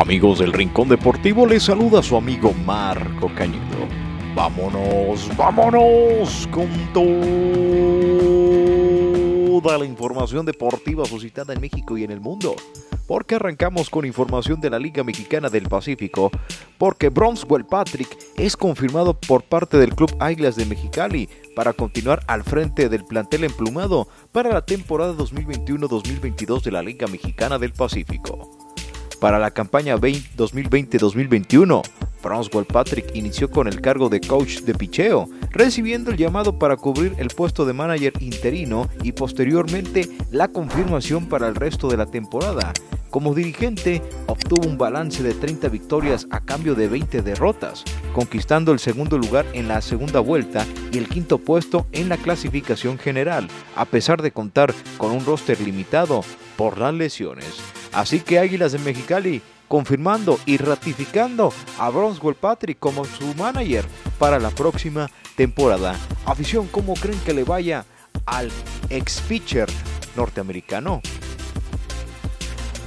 Amigos del Rincón Deportivo, les saluda su amigo Marco Cañedo. Vámonos, vámonos con toda la información deportiva suscitada en México y en el mundo. Porque arrancamos con información de la Liga Mexicana del Pacífico, porque Bronswell Patrick es confirmado por parte del club Águilas de Mexicali para continuar al frente del plantel emplumado para la temporada 2021-2022 de la Liga Mexicana del Pacífico. Para la campaña 2020-2021, Bronswell Patrick inició con el cargo de coach de picheo, recibiendo el llamado para cubrir el puesto de manager interino y posteriormente la confirmación para el resto de la temporada. Como dirigente, obtuvo un balance de 30 victorias a cambio de 20 derrotas, conquistando el segundo lugar en la segunda vuelta y el quinto puesto en la clasificación general, a pesar de contar con un roster limitado por las lesiones. Así que Águilas de Mexicali, confirmando y ratificando a Bronswell Patrick como su manager para la próxima temporada. Afición, ¿cómo creen que le vaya al ex pitcher norteamericano?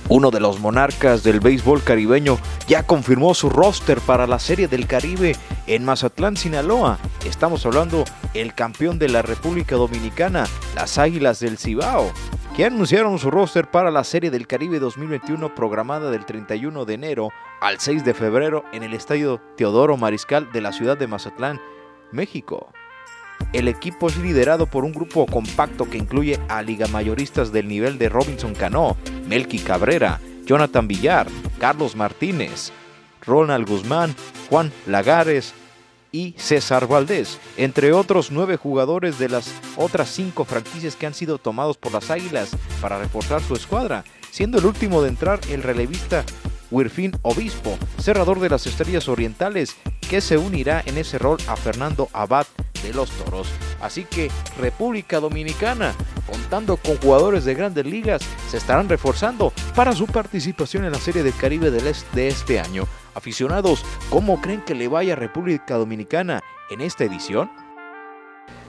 Uno de los monarcas del béisbol caribeño ya confirmó su roster para la Serie del Caribe en Mazatlán, Sinaloa. Estamos hablando del campeón de la República Dominicana, las Águilas del Cibao, que anunciaron su roster para la Serie del Caribe 2021 programada del 31 de enero al 6 de febrero en el Estadio Teodoro Mariscal de la ciudad de Mazatlán, México. El equipo es liderado por un grupo compacto que incluye a ligamayoristas del nivel de Robinson Canó, Melky Cabrera, Jonathan Villar, Carlos Martínez, Ronald Guzmán, Juan Lagares y César Valdés, entre otros 9 jugadores de las otras 5 franquicias que han sido tomados por las Águilas para reforzar su escuadra, siendo el último de entrar el relevista Wirfin Obispo, cerrador de las Estrellas Orientales, que se unirá en ese rol a Fernando Abad de los Toros. Así que República Dominicana, contando con jugadores de grandes ligas, se estarán reforzando para su participación en la Serie del Caribe de este año. Aficionados, ¿cómo creen que le vaya a República Dominicana en esta edición?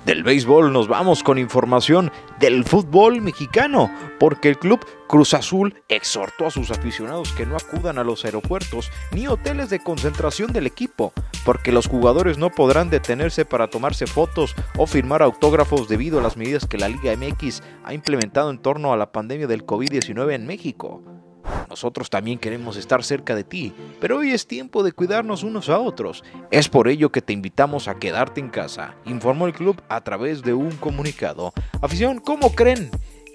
Del béisbol nos vamos con información del fútbol mexicano, porque el club Cruz Azul exhortó a sus aficionados que no acudan a los aeropuertos ni hoteles de concentración del equipo, porque los jugadores no podrán detenerse para tomarse fotos o firmar autógrafos debido a las medidas que la Liga MX ha implementado en torno a la pandemia del COVID-19 en México. Nosotros también queremos estar cerca de ti, pero hoy es tiempo de cuidarnos unos a otros. Es por ello que te invitamos a quedarte en casa, informó el club a través de un comunicado. Afición, ¿cómo creen?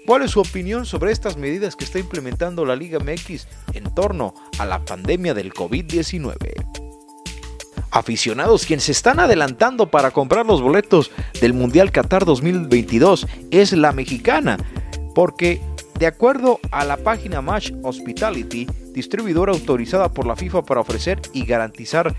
¿Cuál es su opinión sobre estas medidas que está implementando la Liga MX en torno a la pandemia del COVID-19? Aficionados, quienes se están adelantando para comprar los boletos del Mundial Qatar 2022 es la mexicana, porque de acuerdo a la página Match Hospitality, distribuidora autorizada por la FIFA para ofrecer y garantizar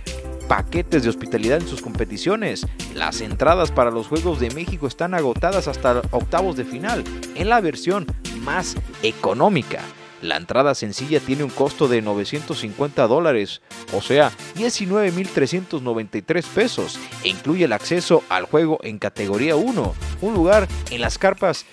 paquetes de hospitalidad en sus competiciones, las entradas para los Juegos de México están agotadas hasta octavos de final en la versión más económica. La entrada sencilla tiene un costo de $950, o sea, 19,393 pesos, e incluye el acceso al juego en categoría 1, un lugar en las carpas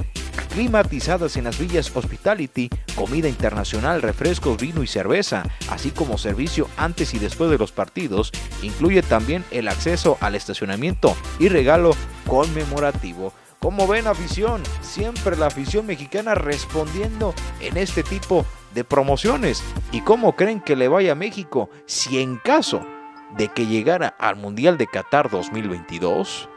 climatizadas en las villas Hospitality, comida internacional, refrescos, vino y cerveza, así como servicio antes y después de los partidos. Incluye también el acceso al estacionamiento y regalo conmemorativo. Como ven, afición, siempre la afición mexicana respondiendo en este tipo de promociones. ¿Y cómo creen que le vaya a México si en caso de que llegara al Mundial de Qatar 2022?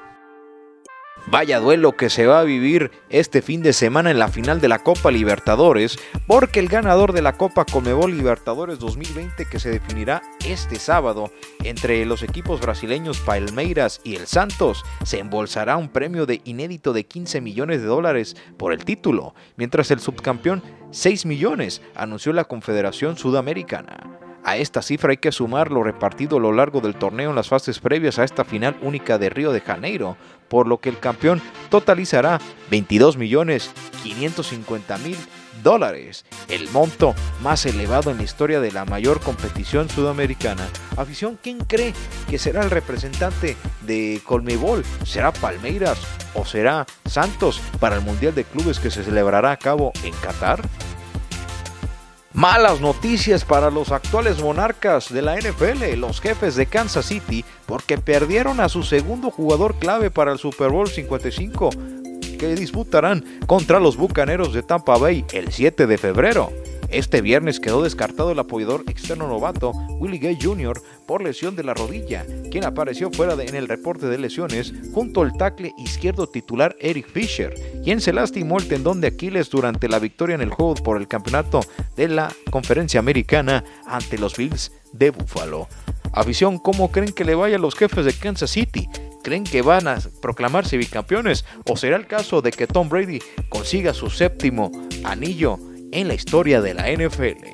Vaya duelo que se va a vivir este fin de semana en la final de la Copa Libertadores, porque el ganador de la Copa Conmebol Libertadores 2020, que se definirá este sábado entre los equipos brasileños Palmeiras y el Santos, se embolsará un premio de inédito de $15 millones por el título, mientras el subcampeón $6 millones, anunció la Confederación Sudamericana. A esta cifra hay que sumar lo repartido a lo largo del torneo en las fases previas a esta final única de Río de Janeiro, por lo que el campeón totalizará $22,550,000, el monto más elevado en la historia de la mayor competición sudamericana. Afición, ¿quién cree que será el representante de Conmebol? ¿Será Palmeiras o será Santos para el Mundial de Clubes que se celebrará a cabo en Qatar? Malas noticias para los actuales monarcas de la NFL, los Jefes de Kansas City, porque perdieron a su segundo jugador clave para el Super Bowl 55, que disputarán contra los Bucaneros de Tampa Bay el 7 de febrero. Este viernes quedó descartado el apoyador externo novato Willie Gay Jr. por lesión de la rodilla, quien apareció en el reporte de lesiones junto al tackle izquierdo titular Eric Fisher, quien se lastimó el tendón de Aquiles durante la victoria en el juego por el campeonato de la Conferencia Americana ante los Bills de Buffalo. Afición, ¿cómo creen que le vaya a los Jefes de Kansas City? ¿Creen que van a proclamarse bicampeones o será el caso de que Tom Brady consiga su séptimo anillo en la historia de la NFL?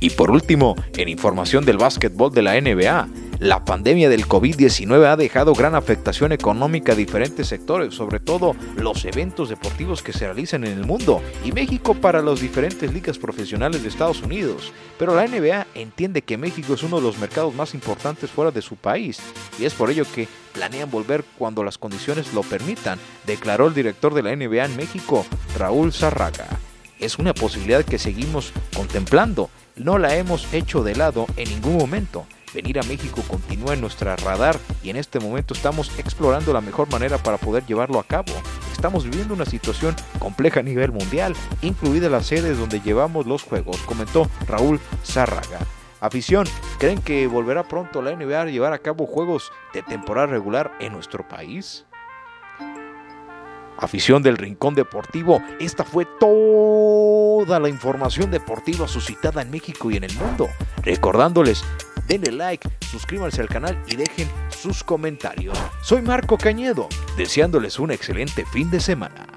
Y por último, en información del básquetbol de la NBA, la pandemia del COVID-19 ha dejado gran afectación económica a diferentes sectores, sobre todo los eventos deportivos que se realizan en el mundo y México para las diferentes ligas profesionales de Estados Unidos. Pero la NBA entiende que México es uno de los mercados más importantes fuera de su país y es por ello que planean volver cuando las condiciones lo permitan, declaró el director de la NBA en México, Raúl Zarraga. Es una posibilidad que seguimos contemplando. No la hemos hecho de lado en ningún momento. Venir a México continúa en nuestro radar y en este momento estamos explorando la mejor manera para poder llevarlo a cabo. Estamos viviendo una situación compleja a nivel mundial, incluida las sedes donde llevamos los juegos, comentó Raúl Zarraga. Afición, ¿creen que volverá pronto la NBA a llevar a cabo juegos de temporada regular en nuestro país? Afición del Rincón Deportivo, esta fue toda la información deportiva suscitada en México y en el mundo. Recordándoles, denle like, suscríbanse al canal y dejen sus comentarios. Soy Marco Cañedo, deseándoles un excelente fin de semana.